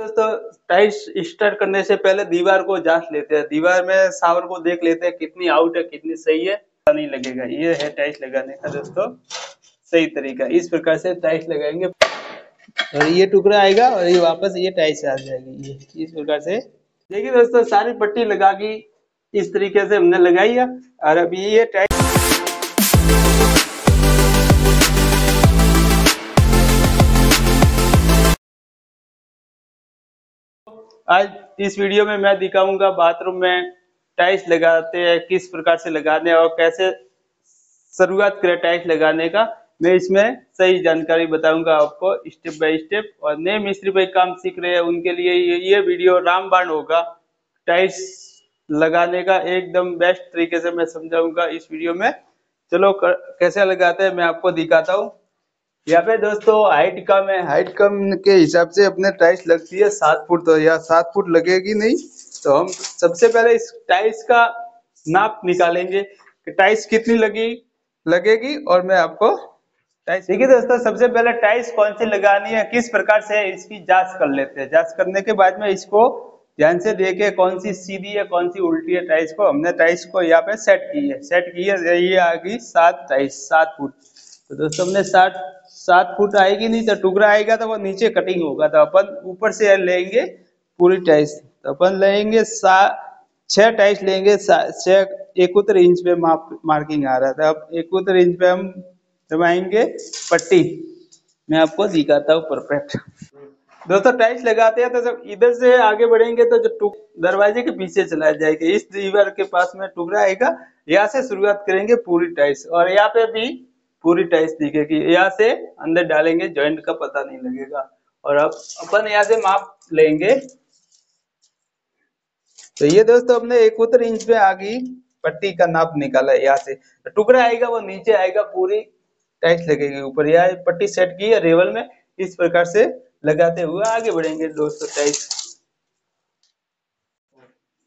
Tight start करने से पहले दीवार को जांच लेते हैं, दीवार में सावर को देख लेते हैं कितनी आउट है कितनी सही है, पता नहीं लगेगा। ये है टाइट लगाने का दोस्तों सही तरीका। इस प्रकार से टाइट लगाएंगे और ये टुकड़ा आएगा और ये वापस ये टाइट से आ जाएगी। ये इस प्रकार से देखिए दोस्तों सारी पट्टी लगा के इस तरीके से हमने लगाई है। और अभी ये टाइट आज इस वीडियो में मैं दिखाऊंगा बाथरूम में टाइल्स लगाते हैं किस प्रकार से लगाने और कैसे शुरुआत करें टाइल्स लगाने का। मैं इसमें सही जानकारी बताऊंगा आपको स्टेप बाय स्टेप। और नए मिस्त्री भाई काम सीख रहे हैं उनके लिए ये वीडियो रामबाण होगा। टाइल्स लगाने का एकदम बेस्ट तरीके से मैं समझाऊंगा इस वीडियो में। चलो कैसे लगाते हैं मैं आपको दिखाता हूँ। यहाँ पे दोस्तों हाइट कम है, हाइट कम के हिसाब से अपने टाइल्स लगती है 7 फुट, तो या 7 फुट लगेगी नहीं। तो हम सबसे पहले इस टाइल्स का नाप निकालेंगे कि टाइल्स कितनी लगेगी और मैं आपको टाइल्स। देखिए दोस्तों सबसे पहले टाइल्स कौन सी लगानी है किस प्रकार से इसकी जांच कर लेते हैं। जांच करने के बाद में इसको ध्यान से देखे कौन सी सीधी है कौन सी उल्टी है। टाइल्स को हमने टाइल्स को यहाँ पे सेट की है। ये आ गई 7 टाइल्स 7 फुट। तो दोस्तों हमने 7 फुट आएगी नहीं तो टुकड़ा आएगा तो वो नीचे कटिंग होगा, तो अपन ऊपर से लेंगे पूरी टाइल्स। तो अपन लेंगे 6 टाइल्स लेंगे 71 इंच पे मार्किंग आ रहा था। अब 71 इंच पे हम जमाएंगे पट्टी, मैं आपको दिखाता हूँ परफेक्ट। दोस्तों टाइल्स लगाते हैं तो जब इधर से आगे बढ़ेंगे तो जो दरवाजे के पीछे चला जाएगा इस दीवार के पास में टुकड़ा आएगा, यहाँ से शुरुआत करेंगे पूरी टाइल्स। और यहाँ पे भी पूरी टाइल्स दिखेगी, यहाँ से अंदर डालेंगे जॉइंट का पता नहीं लगेगा। और अब अपन यहाँ से माप लेंगे। तो ये दोस्तों हमने 71 इंच पे आ गई पट्टी का नाप निकाला है। यहाँ से टुकड़ा आएगा वो नीचे आएगा, पूरी टाइल्स लगेगी ऊपर। यहाँ पट्टी सेट की है रेवल में, इस प्रकार से लगाते हुए आगे बढ़ेंगे दोस्तों टाइल्स।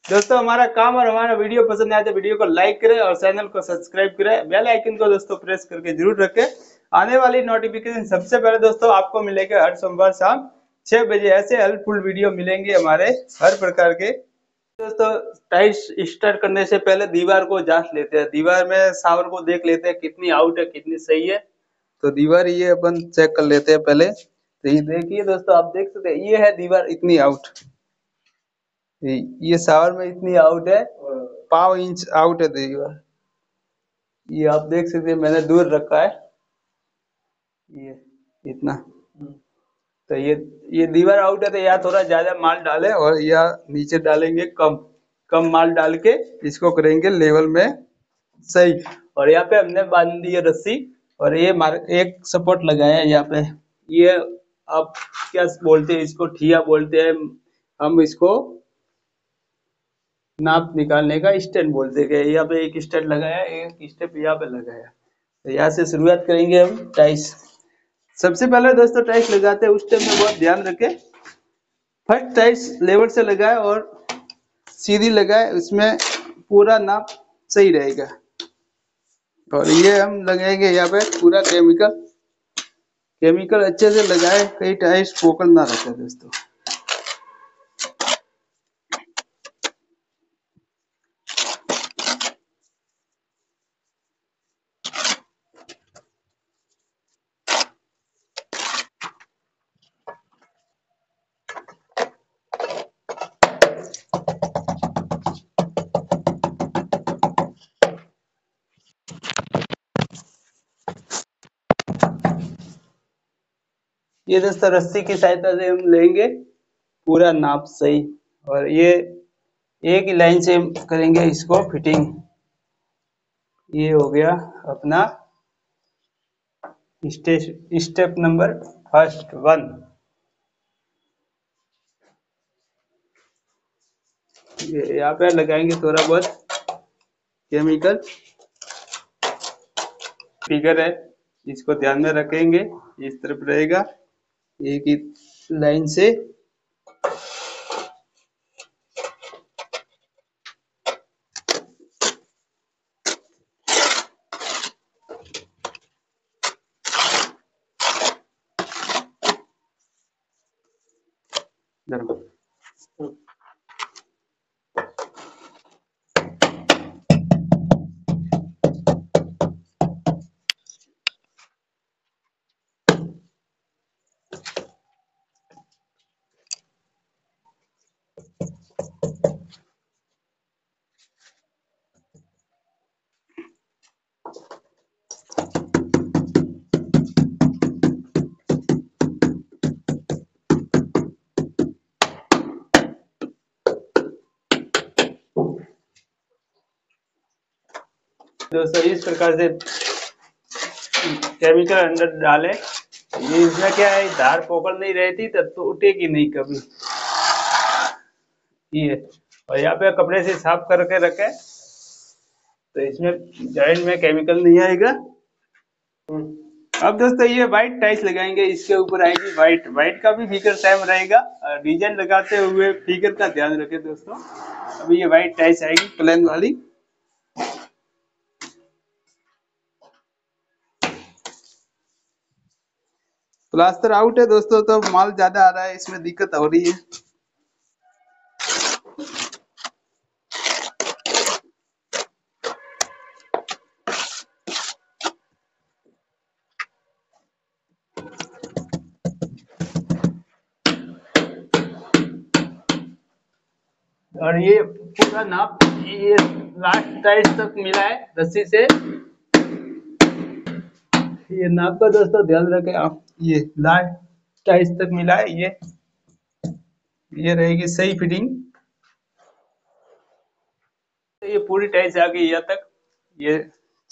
दोस्तों हमारा काम और हमारा वीडियो पसंद आए तो वीडियो को लाइक करें और चैनल को सब्सक्राइब करें। बेल आइकन को दोस्तों प्रेस करके जरूर रखें। आने वाली नोटिफिकेशन सबसे पहले दोस्तों आपको मिलेगा हर सोमवार शाम 6 बजे। ऐसे हेल्पफुल वीडियो मिलेंगे हमारे हर प्रकार के। दोस्तों टाइल्स स्टार्ट करने से पहले दीवार को जांच लेते हैं, दीवार में सावर को देख लेते हैं कितनी आउट है कितनी सही है। तो दीवार ये अपन चेक कर लेते हैं पहले। तो ये देखिए दोस्तों आप देख सकते हैं ये है दीवार इतनी आउट, ये सावर में इतनी आउट है, 1.5 इंच आउट है दीवार। ये आप देख सकते हैं मैंने दूर रखा है ये इतना। तो ये दीवार आउट है तो यहाँ थोड़ा ज्यादा माल डाले और यहाँ नीचे डालेंगे कम माल डाल के इसको करेंगे लेवल में सही। और यहाँ पे हमने बांध दी है रस्सी और ये एक सपोर्ट लगाया है यहाँ पे। ये आप क्या बोलते हैं इसको, ठिया बोलते हैं हम इसको, नाप निकालने का स्टैंड बोलते हैं। यहाँ पे एक स्टैंड लगाया एक स्टेप यहाँ पे लगाया। तो यहाँ से शुरुआत करेंगे हम टाइल्स। सबसे पहले दोस्तों टाइल्स लगाते हैं उस टाइम में बहुत ध्यान रखें। फर्स्ट टाइल्स लेवल से लगाए और सीधी लगाए, उसमें पूरा नाप सही रहेगा। और ये हम लगाएंगे यहाँ पे पूरा केमिकल अच्छे से लगाए, कहीं टाइल्स पोकल ना रखे दोस्तों। ये दोस्तों रस्सी की सहायता से हम लेंगे पूरा नाप सही। और ये एक ही लाइन से हम करेंगे इसको फिटिंग। ये हो गया अपना स्टेप नंबर 1। यहाँ पे लगाएंगे थोड़ा बहुत केमिकल, फिगर है इसको ध्यान में रखेंगे, इस तरफ रहेगा एक ही लाइन से। दोस्तों इस प्रकार से केमिकल अंदर डाले, इसमें क्या है धार पकड़ नहीं रहती तब तो उठेगी नहीं कभी ये। और यहाँ पे कपड़े से साफ करके रखे तो इसमें जॉइंट में केमिकल नहीं आएगा। अब दोस्तों ये व्हाइट टाइल्स लगाएंगे, इसके ऊपर आएगी व्हाइट। व्हाइट का भी फिगर सेम रहेगा, डिजाइन लगाते हुए फिगर का ध्यान रखें दोस्तों। अभी ये व्हाइट टाइल्स आएगी प्लेन वाली। प्लास्टर आउट है दोस्तों तो माल ज्यादा आ रहा है, इसमें दिक्कत हो रही है। और ये पूरा नाप ये लास्ट टाइट तक मिला है रस्सी से, ये नाप का दोस्तों ध्यान रखें आप। ये लास्ट टाइल्स तक मिला है, ये रहेगी सही फिटिंग। ये पूरी टाइल्स आ गई यहाँ तक, ये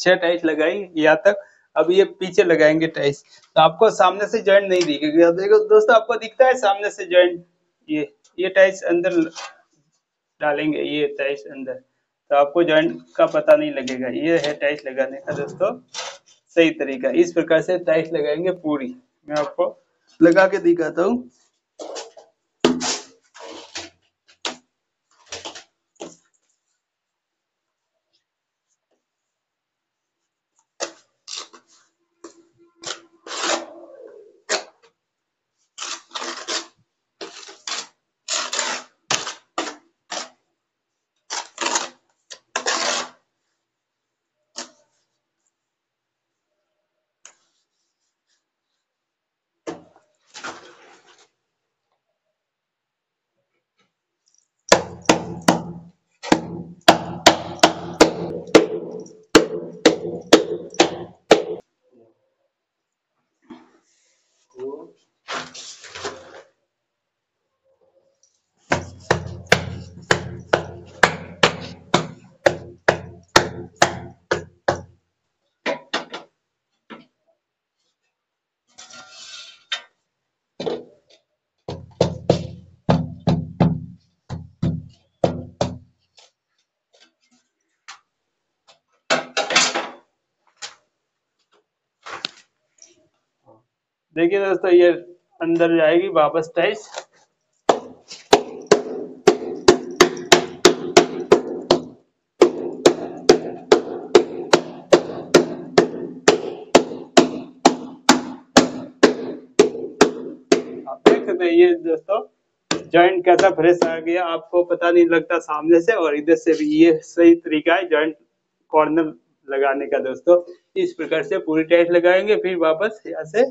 6 टाइल्स लगाई यहाँ तक। अब ये पीछे लगाएंगे टाइल्स तो आपको सामने से जॉइंट नहीं दिखेगा। देखो दोस्तों आपको दिखता है सामने से जॉइंट, ये टाइल्स अंदर डालेंगे, ये टाइल्स अंदर तो आपको जॉइंट का पता नहीं लगेगा। ये है टाइल्स लगाने का दोस्तों सही तरीका। इस प्रकार से टाइल्स लगाएंगे पूरी, मैं आपको लगा के दिखाता हूँ। देखिए दोस्तों ये अंदर जाएगी वापस टाइल्स। आप देख सकते हैं ये दोस्तों जॉइंट कैसा फ्रेश आ गया, आपको पता नहीं लगता सामने से और इधर से भी। ये सही तरीका है जॉइंट कॉर्नर लगाने का दोस्तों। इस प्रकार से पूरी टाइल्स लगाएंगे, फिर वापस यहाँ से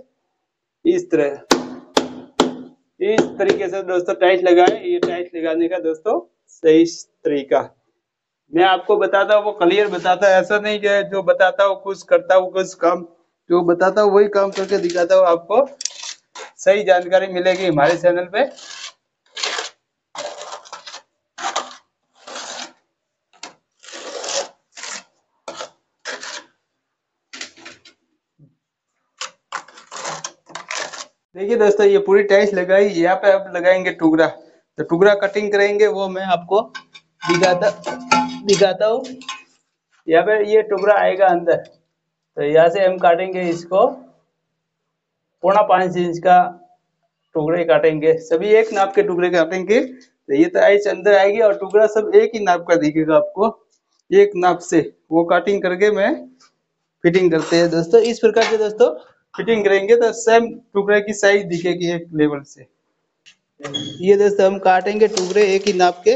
इस तरीके से दोस्तों टाइट लगाए। ये टाइट लगाने का दोस्तों सही तरीका मैं आपको बताता हूँ, वो क्लियर बताता है। ऐसा नहीं है जो बताता हूँ कुछ करता हूँ कुछ काम, जो बताता हूँ वही काम करके दिखाता हूँ। आपको सही जानकारी मिलेगी हमारे चैनल पे। देखिए दोस्तों ये पूरी टाइल्स लगाई, यहाँ पे आप लगाएंगे टुकड़ा, तो टुकड़ा कटिंग करेंगे वो मैं आपको दिखाता हूँ। यहाँ पे ये टुकड़ा आएगा अंदर, तो यहाँ से हम काटेंगे इसको 4.5 इंच का टुकड़े काटेंगे, सभी एक नाप के टुकड़े काटेंगे। तो ये टाइल्स अंदर आएगी और टुकड़ा सब एक ही नाप का दिखेगा आपको, एक नाप से वो काटिंग करके मैं फिटिंग करते हैं दोस्तों। इस प्रकार से दोस्तों फिटिंग करेंगे तो सेम टुकड़े की साइज दिखेगी एक लेवल से। ये दोस्तों हम काटेंगे टुकड़े एक ही नाप के,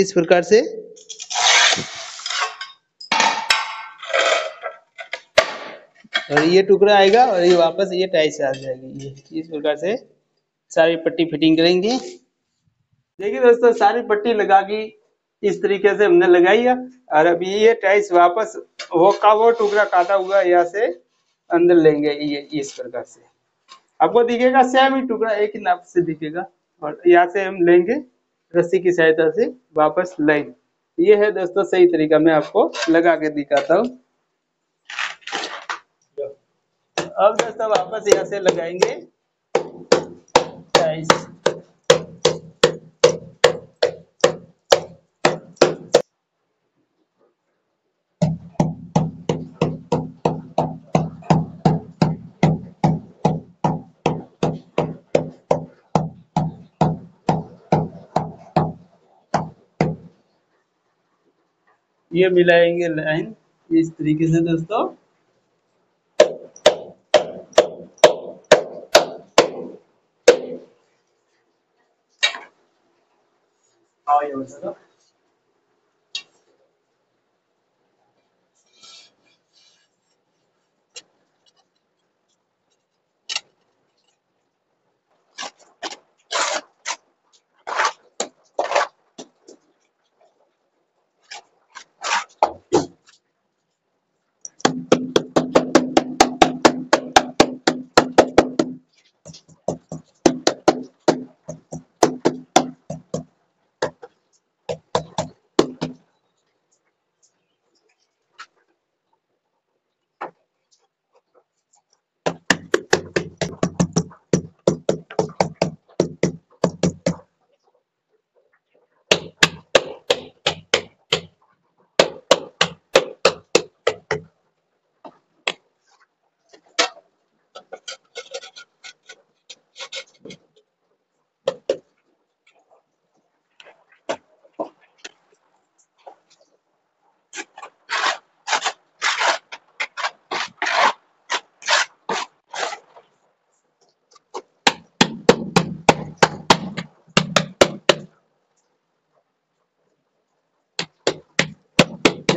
इस प्रकार से। और ये टुकड़ा आएगा और ये वापस ये टाई से आ जाएगी, ये इस प्रकार से सारी पट्टी फिटिंग करेंगे। देखिए दोस्तों सारी पट्टी लगा के इस तरीके से हमने लगाई है, और अभी ये टाइस वापस वो टुकड़ा काटा हुआ यहाँ से अंदर लेंगे, ये इस प्रकार से आपको दिखेगा सेम ही टुकड़ा एक ही नाप से दिखेगा। और यहाँ से हम लेंगे रस्सी की सहायता से वापस लेंगे। ये है दोस्तों सही तरीका, मैं आपको लगा के दिखाता हूँ। अब दोस्तों वापस यहाँ से लगाएंगे टाइस। ये मिलाएंगे लाइन इस तरीके से दोस्तों।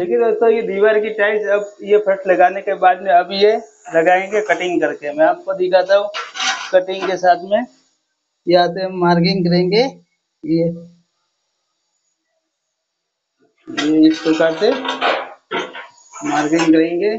देखिए दोस्तों ये दीवार की टाइल्स अब ये फट लगाने के बाद में अब ये लगाएंगे कटिंग करके। मैं आपको दिखाता हूँ कटिंग के साथ में यहाँ से मार्किंग करेंगे ये इस प्रकार से मार्किंग करेंगे।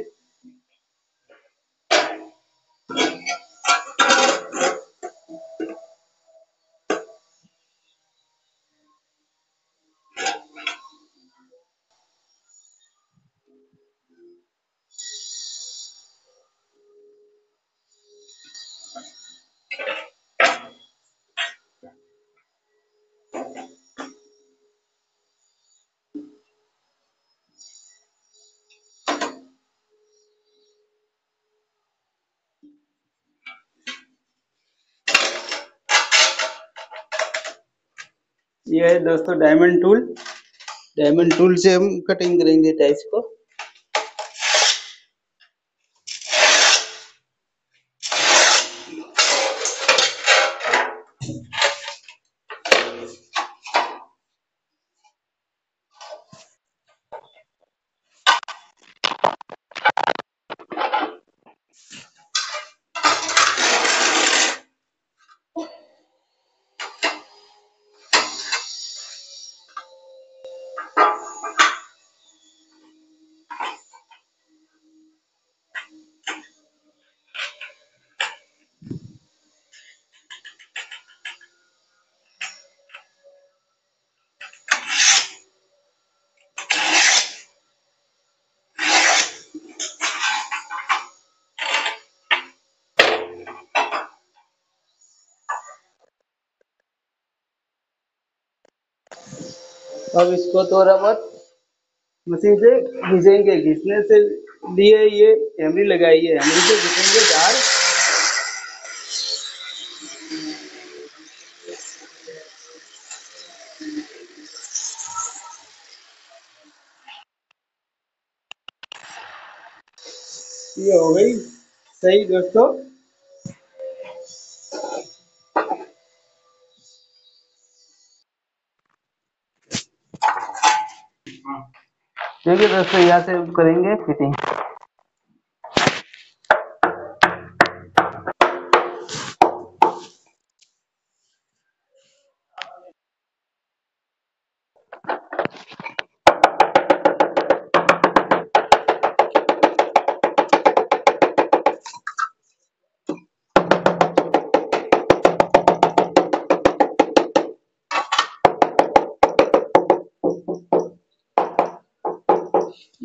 ये है दोस्तों डायमंड टूल, डायमंड टूल से हम कटिंग करेंगे टाइल्स को। अब इसको थोड़ा बहुत मशीन से घिसेंगे, घिसने से लिए ये हेमरी लगाई है, हेमरी से घिसेंगे धार। ये हो गई सही दोस्तों। देखिए दोस्तों यहाँ से करेंगे फिटिंग।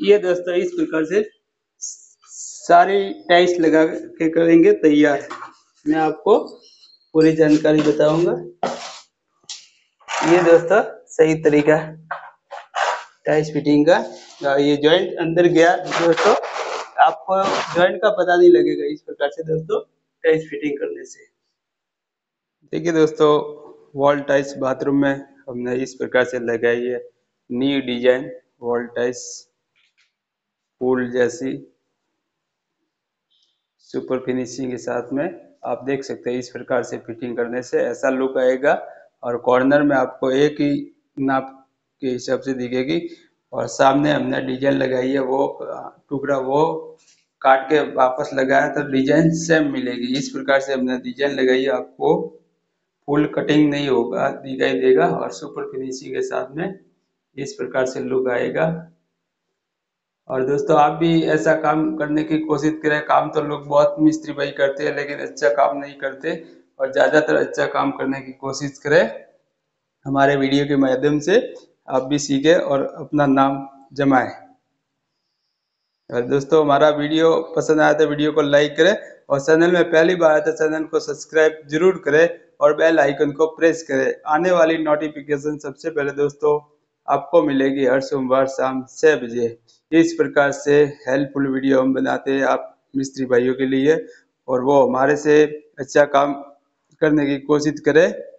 ये दोस्तों इस प्रकार से सारी टाइल्स लगा के करेंगे तैयार। मैं आपको पूरी जानकारी बताऊंगा। ये दोस्तों सही तरीका टाइल्स फिटिंग का। ये जॉइंट अंदर गया दोस्तों, आपको जॉइंट का पता नहीं लगेगा इस प्रकार से दोस्तों टाइल्स फिटिंग करने से। देखिए दोस्तों वॉल टाइल्स बाथरूम में हमने इस प्रकार से लगाई है। न्यू डिजाइन वॉल टाइल्स फूल जैसी सुपर फिनिशिंग के साथ में आप देख सकते हैं। इस प्रकार से फिटिंग करने से ऐसा लुक आएगा और कॉर्नर में आपको एक ही नाप के हिसाब से दिखेगी। और सामने हमने डिजाइन लगाई है, वो टुकड़ा वो काट के वापस लगाया तो डिजाइन सेम मिलेगी। इस प्रकार से हमने डिजाइन लगाई है, आपको फुल कटिंग नहीं होगा दिखाई देगा और सुपर फिनिशिंग के साथ में इस प्रकार से लुक आएगा। और दोस्तों आप भी ऐसा काम करने की कोशिश करें। काम तो लोग बहुत मिस्त्री भाई करते हैं लेकिन अच्छा काम नहीं करते, और ज़्यादातर अच्छा काम करने की कोशिश करें। हमारे वीडियो के माध्यम से आप भी सीखें और अपना नाम जमाएं। और दोस्तों हमारा वीडियो पसंद आया तो वीडियो को लाइक करें, और चैनल में पहली बार आया तो चैनल को सब्सक्राइब जरूर करें और बेल आइकन को प्रेस करें। आने वाली नोटिफिकेशन सबसे पहले दोस्तों आपको मिलेगी हर सोमवार शाम 6 बजे। इस प्रकार से हेल्पफुल वीडियो हम बनाते हैं आप मिस्त्री भाइयों के लिए, और वो हमारे से अच्छा काम करने की कोशिश करें।